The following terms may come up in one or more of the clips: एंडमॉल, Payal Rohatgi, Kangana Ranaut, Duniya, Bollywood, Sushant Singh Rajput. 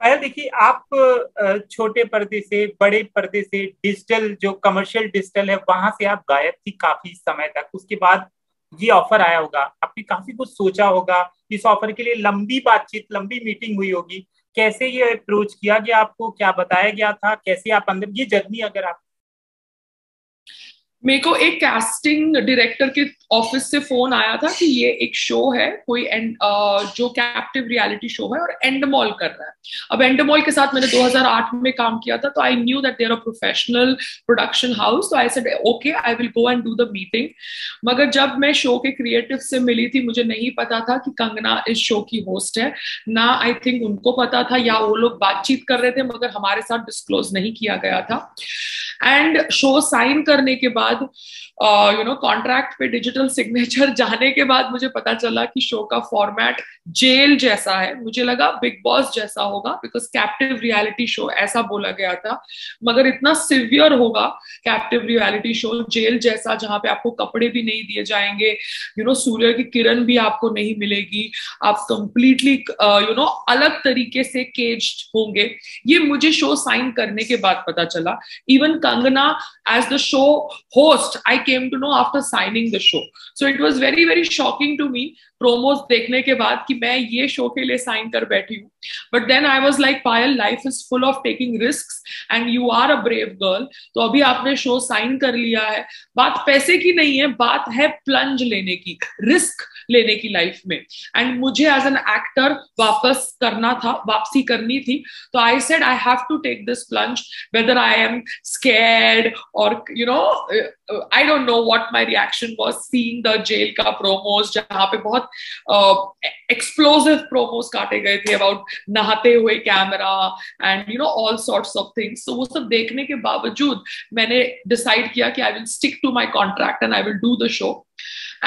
पायल, देखिए आप छोटे पर्दे से, बड़े पर्दे से, डिजिटल जो कमर्शियल डिजिटल है वहां से आप गायब थी काफी समय तक। उसके बाद ये ऑफर आया होगा, आपने काफी कुछ सोचा होगा, इस ऑफर के लिए लंबी बातचीत, लंबी मीटिंग हुई होगी। कैसे ये अप्रोच किया गया, आपको क्या बताया गया था, कैसे आप अंदर ये जर्नी, अगर आप। मेरे को एक कैस्टिंग डायरेक्टर के ऑफिस से फोन आया था कि ये एक शो है कोई जो कैप्टिव रियलिटी शो है और एंडमॉल कर रहा है। अब एंडमॉल के साथ मैंने 2008 में काम किया था, तो I knew that there are professional production house, तो I said okay I will go and do the meeting. मगर जब मैं शो के क्रिएटिव से मिली थी, मुझे नहीं पता था कि कंगना इस शो की होस्ट है, ना आई थिंक उनको पता था या वो लोग बातचीत कर रहे थे, मगर हमारे साथ डिस्क्लोज नहीं किया गया था। एंड शो साइन करने के बाद, यू नो, कॉन्ट्रैक्ट पे डिजिटल सिग्नेचर जाने के बाद मुझे पता चला कि शो का फॉर्मेट जेल जैसा है। मुझे लगा बिग बॉस जैसा होगा, बिकॉज कैप्टिव रियलिटी शो ऐसा बोला गया था, मगर इतना सिवियर होगा कैप्टिव रियलिटी शो, जेल जैसा, जहाँ पे आपको कपड़े भी नहीं दिए जाएंगे, यू नो, सूर्य की किरण भी आपको नहीं मिलेगी, आप कंप्लीटली, यू नो, अलग तरीके से केज्ड होंगे। ये मुझे शो साइन करने के बाद पता चला। Even Kangana as the show host, I came to know after signing the show. So it was very, very shocking to me. Promos देखने के बाद कि मैं ये शो के लिए साइन कर बैठी हूँ। But then I was like Payal, life is full of taking risks and you are a brave girl. तो अभी आपने शो साइन कर लिया है, बात पैसे की नहीं है, बात है प्लंज लेने की, रिस्क लेने की लाइफ में। एंड मुझे एज एन एक्टर वापस करना था, वापसी करनी थी, तो I said I have to take this plunge, whether I am scared और you know I don't know what my reaction was seeing the jail का प्रोमोज, जहाँ पे बहुत एक्सप्लोसिव प्रोमोस काटे गए थे अबाउट नहाते हुए camera and you know all sorts of things. तो वो सब देखने के बावजूद मैंने डिसाइड किया कि I will stick to my contract and I will do the show.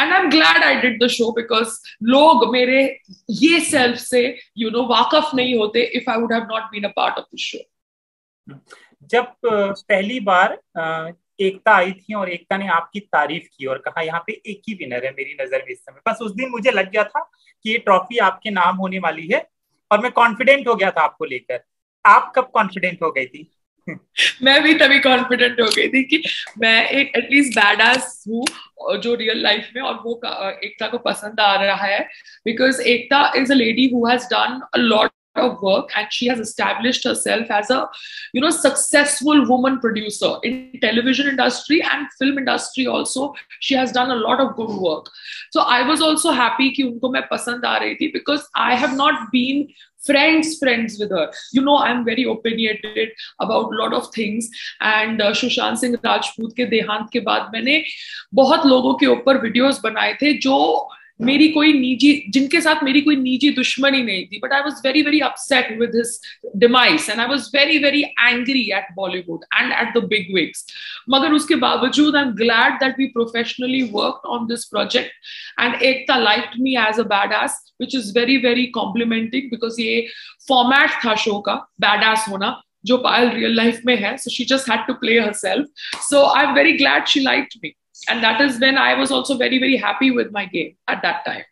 And I'm glad I did the show because लोग मेरे ये सेल्फ से you know वाकफ नहीं होते if I would have not been a part of the show। जब पहली बार एकता आई थी और एकता ने आपकी तारीफ की और कहा यहाँ पे एक ही विनर है मेरी नजर में इस समय, बस उस दिन मुझे लग गया था कि ये ट्रॉफी आपके नाम होने वाली है और मैं कॉन्फिडेंट हो गया था आपको लेकर। आप कब कॉन्फिडेंट हो गई थी? मैं भी तभी कॉन्फिडेंट हो गई थी कि मैं एक एटलीस्ट बैडास हूँ जो रियल लाइफ में, और वो एकता को पसंद आ रहा है because Ekta is a lady who has done a lot of work and she has established herself as a you know successful woman producer in television industry and film industry also. She has done a lot of good work, so I was also happy ki unko main pasand aa rahi thi because I have not been friends with her. You know, I'm very opinionated about lot of things and Sushant Singh Rajput ke dehant ke baad maine bahut logo ke upar videos banaye the jo मेरी कोई निजी, जिनके साथ मेरी कोई निजी दुश्मनी नहीं थी, but I was very very upset with his demise and I was very very angry at Bollywood and at the big wigs. मगर उसके बावजूद I am glad that we professionally work on this project and Ekta liked me as a badass, which is very very complimenting because ये format था show का, badass होना, जो Payal real life में है। So she just had to play herself, so I am very glad she liked me. And that is when I was also very, very happy with my game at that time.